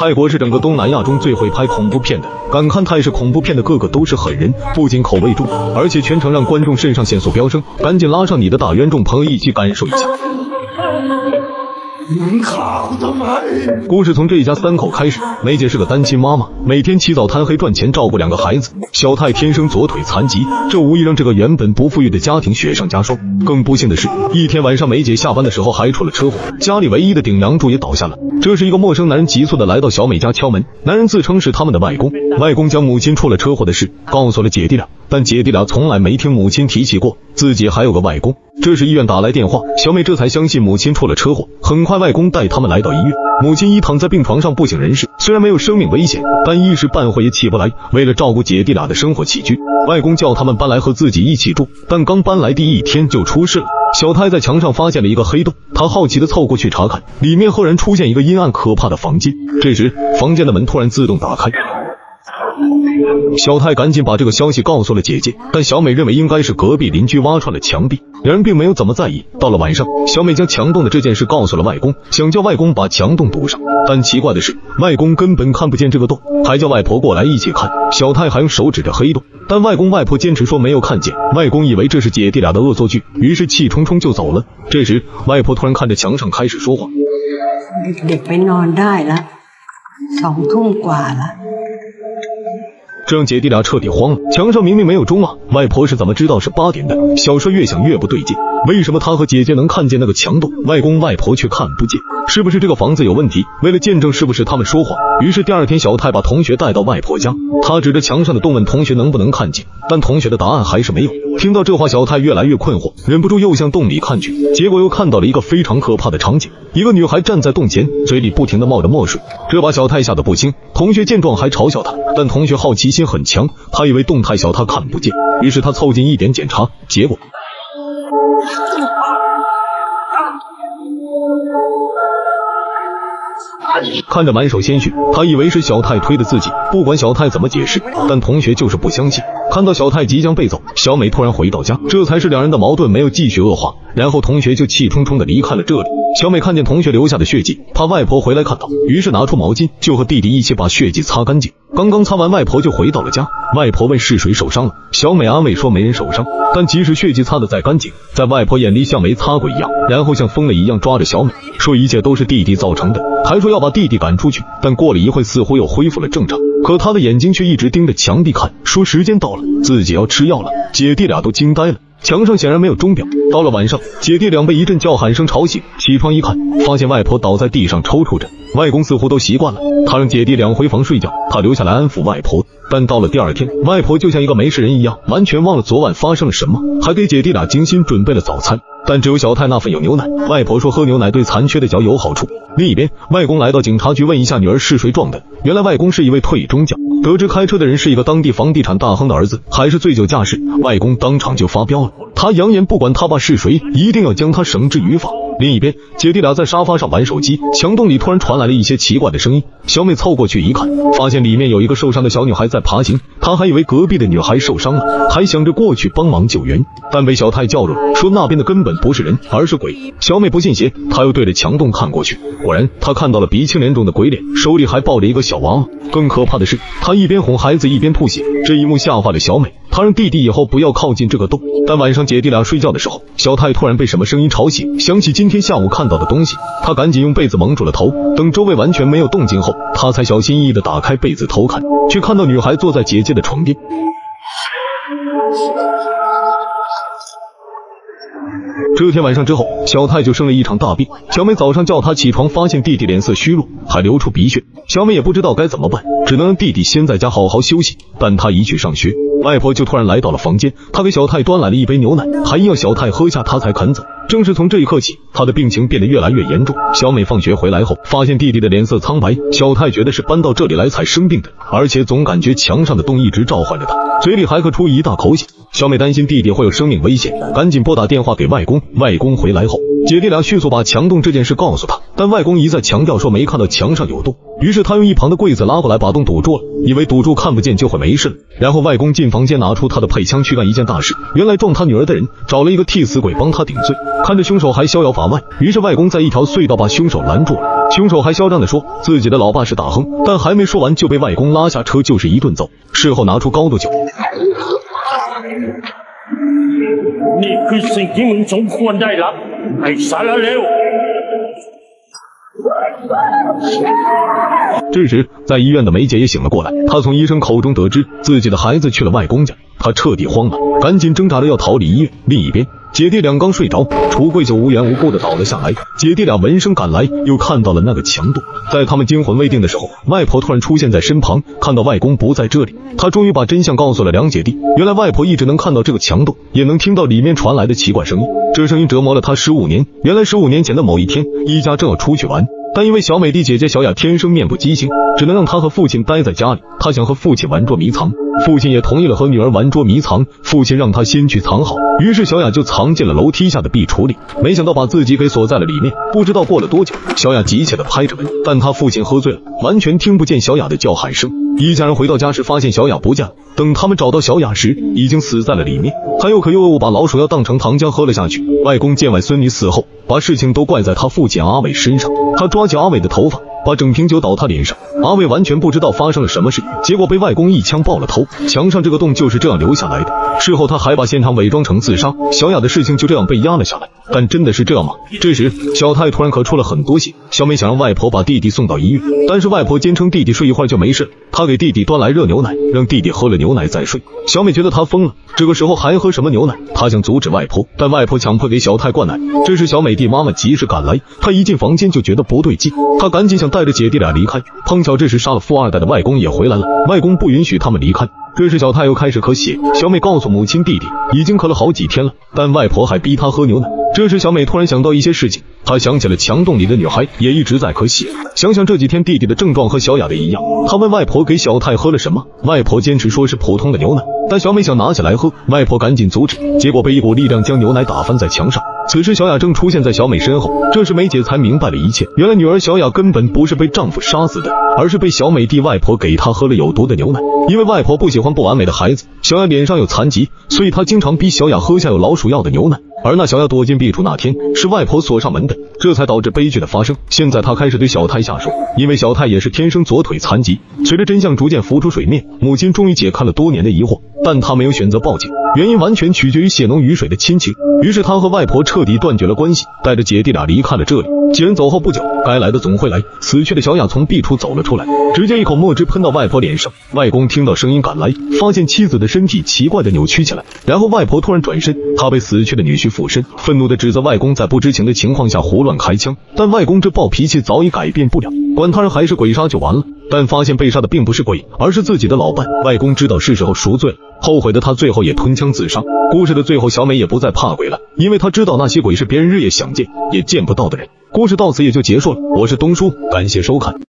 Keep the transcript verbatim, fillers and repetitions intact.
泰国是整个东南亚中最会拍恐怖片的，敢看泰式恐怖片的个个都是狠人，不仅口味重，而且全程让观众肾上腺素飙升。赶紧拉上你的大冤种朋友一起感受一下。故事从这一家三口开始，梅姐是个单亲妈妈，每天起早贪黑赚钱照顾两个孩子。小泰天生左腿残疾，这无疑让这个原本不富裕的家庭雪上加霜。更不幸的是，一天晚上梅姐下班的时候还出了车祸，家里唯一的顶梁柱也倒下了。这时一个陌生男人急促的来到小美家敲门，男人自称是他们的外公，外公将母亲出了车祸的事告诉了姐弟俩，但姐弟俩从来没听母亲提起过自己还有个外公。这时医院打来电话，小美这才相信母亲出了车祸。很快外公带他们来到医院，母亲依躺在病床上不省人事，虽然没有生命危险，但一时半会也起不来。为了照顾姐弟俩的生活起居，外公叫他们搬来和自己一起住，但刚搬来第一天就出事了。小泰在墙上发现了一个黑洞，他好奇地凑过去查看，里面赫然出现一个阴暗可怕的房间。这时房间的门突然自动打开，小泰赶紧把这个消息告诉了姐姐，但小美认为应该是隔壁邻居挖穿了墙壁，两人并没有怎么在意。到了晚上，小美将墙洞的这件事告诉了外公，想叫外公把墙洞堵上，但奇怪的是外公根本看不见这个洞，还叫外婆过来一起看。小泰还用手指着黑洞，但外公外婆坚持说没有看见。外公以为这是姐弟俩的恶作剧，于是气冲冲就走了。这时外婆突然看着墙上开始说话，这让姐弟俩彻底慌了，墙上明明没有钟啊，外婆是怎么知道是八点的？小帅越想越不对劲，为什么他和姐姐能看见那个墙洞，外公外婆却看不见？是不是这个房子有问题？为了见证是不是他们说谎，于是第二天小泰把同学带到外婆家，他指着墙上的洞问同学能不能看见，但同学的答案还是没有。听到这话，小泰越来越困惑，忍不住又向洞里看去，结果又看到了一个非常可怕的场景，一个女孩站在洞前，嘴里不停地冒着墨水，这把小泰吓得不轻。同学见状还嘲笑他，但同学好奇心很强，他以为洞太小他看不见，于是他凑近一点检查，结果看着满手鲜血，他以为是小泰推的自己，不管小泰怎么解释，但同学就是不相信。看到小泰即将被揍，小美突然回到家，这才是两人的矛盾没有继续恶化，然后同学就气冲冲的离开了这里。小美看见同学留下的血迹，怕外婆回来看到，于是拿出毛巾就和弟弟一起把血迹擦干净。刚刚擦完，外婆就回到了家，外婆问是谁受伤了，小美安慰说没人受伤，但即使血迹擦得再干净，在外婆眼里像没擦过一样，然后像疯了一样抓着小美，说一切都是弟弟造成的，还说要把弟弟赶出去。但过了一会，似乎又恢复了正常，可他的眼睛却一直盯着墙壁看，说时间到了，自己要吃药了。姐弟俩都惊呆了，墙上显然没有钟表。到了晚上，姐弟俩被一阵叫喊声吵醒，起床一看，发现外婆倒在地上抽搐着，外公似乎都习惯了，他让姐弟俩回房睡觉，他留下来安抚外婆。但到了第二天，外婆就像一个没事人一样，完全忘了昨晚发生了什么，还给姐弟俩精心准备了早餐，但只有小泰那份有牛奶，外婆说喝牛奶对残缺的脚有好处。另一边，外公来到警察局问一下女儿是谁撞的，原来外公是一位退役中将，得知开车的人是一个当地房地产大亨的儿子，还是醉酒驾驶，外公当场就发飙了，他扬言不管他爸是谁，一定要将他绳之于法。另一边，姐弟俩在沙发上玩手机，墙洞里突然传来了一些奇怪的声音，小美凑过去一看，发现里面有一个受伤的小女孩在爬行，她还以为隔壁的女孩受伤了，还想着过去帮忙救援，但被小泰叫住了，说那边的根本不是人，而是鬼。小美不信邪，她又对着墙洞看过去，果然她看到了鼻青脸肿的鬼脸，手里还抱着一个小娃娃。更可怕的是，她一边哄孩子一边吐血，这一幕吓坏了小美，她让弟弟以后不要靠近这个洞。但晚上姐弟俩睡觉的时候，小泰突然被什么声音吵醒，想起今天下午看到的东西，他赶紧用被子蒙住了头，等周围完全没有动静后，他才小心翼翼地打开被子偷看，却看到女孩坐在姐姐的床边。这天晚上之后，小泰就生了一场大病，小美早上叫他起床，发现弟弟脸色虚弱，还流出鼻血，小美也不知道该怎么办，只能让弟弟先在家好好休息。但他一去上学，外婆就突然来到了房间，她给小泰端来了一杯牛奶，还硬要小泰喝下他才肯走。正是从这一刻起，他的病情变得越来越严重。小美放学回来后，发现弟弟的脸色苍白，小泰觉得是搬到这里来才生病的，而且总感觉墙上的洞一直召唤着他，嘴里还咳出一大口血。小美担心弟弟会有生命危险，赶紧拨打电话给外公，外公回来后，姐弟俩迅速把墙洞这件事告诉他，但外公一再强调说没看到墙上有洞，于是他用一旁的柜子拉过来把洞堵住了，以为堵住看不见就会没事了。然后外公进房间拿出他的配枪去干一件大事，原来撞他女儿的人找了一个替死鬼帮他顶罪，看着凶手还逍遥法外，于是外公在一条隧道把凶手拦住了。凶手还嚣张地说自己的老爸是大亨，但还没说完就被外公拉下车就是一顿揍。事后拿出高度酒。 你去食啲民種寬低粒，係殺啦了！这时，在医院的梅姐也醒了过来，她从医生口中得知自己的孩子去了外公家，她彻底慌了，赶紧挣扎着要逃离医院。另一边，姐弟俩刚睡着，橱柜就无缘无故的倒了下来。姐弟俩闻声赶来，又看到了那个强盗。在他们惊魂未定的时候，外婆突然出现在身旁，看到外公不在这里，她终于把真相告诉了两姐弟。原来外婆一直能看到这个强盗，也能听到里面传来的奇怪声音。这声音折磨了她十五年。原来十五年前的某一天，一家正要出去玩。 但因为小美弟姐姐小雅天生面部畸形，只能让她和父亲待在家里。她想和父亲玩捉迷藏，父亲也同意了和女儿玩捉迷藏。父亲让她先去藏好，于是小雅就藏进了楼梯下的壁橱里。没想到把自己给锁在了里面。不知道过了多久，小雅急切地拍着门，但她父亲喝醉了，完全听不见小雅的叫喊声。一家人回到家时，发现小雅不见了。等他们找到小雅时，已经死在了里面。他又渴又饿，把老鼠药当成糖浆喝了下去。外公见外孙女死后，把事情都怪在他父亲阿伟身上。他抓 抓起阿伟的头发，把整瓶酒倒他脸上。阿伟完全不知道发生了什么事，结果被外公一枪爆了头。墙上这个洞就是这样留下来的。事后他还把现场伪装成自杀。小雅的事情就这样被压了下来。但真的是这样吗？这时小太突然咳出了很多血。小美想让外婆把弟弟送到医院，但是外婆坚称弟弟睡一会儿就没事。她给弟弟端来热牛奶，让弟弟喝了牛奶再睡。小美觉得她疯了，这个时候还喝什么牛奶？她想阻止外婆，但外婆强迫给小太灌奶。这时小美弟妈妈及时赶来，她一进房间就觉得不对。 他赶紧想带着姐弟俩离开，碰巧这时杀了富二代的外公也回来了，外公不允许他们离开。这时小太又开始咳血，小美告诉母亲弟弟已经咳了好几天了，但外婆还逼他喝牛奶。这时小美突然想到一些事情，她想起了墙洞里的女孩也一直在咳血，想想这几天弟弟的症状和小雅的一样，她问外婆给小太喝了什么，外婆坚持说是普通的牛奶，但小美想拿起来喝，外婆赶紧阻止，结果被一股力量将牛奶打翻在墙上。 此时，小雅正出现在小美身后。这时，梅姐才明白了一切。原来，女儿小雅根本不是被丈夫杀死的，而是被小美弟外婆给她喝了有毒的牛奶。因为外婆不喜欢不完美的孩子，小雅脸上有残疾，所以她经常逼小雅喝下有老鼠药的牛奶。而那小雅躲进壁橱那天，是外婆锁上门的，这才导致悲剧的发生。现在，她开始对小太下手，因为小太也是天生左腿残疾。随着真相逐渐浮出水面，母亲终于解开了多年的疑惑，但她没有选择报警，原因完全取决于血浓于水的亲情。于是，她和外婆彻。 彻底断绝了关系，带着姐弟俩离开了这里。几人走后不久，该来的总会来。死去的小雅从壁橱走了出来，直接一口墨汁喷到外婆脸上。外公听到声音赶来，发现妻子的身体奇怪的扭曲起来。然后外婆突然转身，她被死去的女婿附身，愤怒的指责外公在不知情的情况下胡乱开枪。但外公这暴脾气早已改变不了，管他人还是鬼杀就完了。但发现被杀的并不是鬼，而是自己的老伴。外公知道是时候赎罪了。 后悔的他最后也吞枪自杀。故事的最后，小美也不再怕鬼了，因为她知道那些鬼是别人日夜想见也见不到的人。故事到此也就结束了。我是东叔，感谢收看。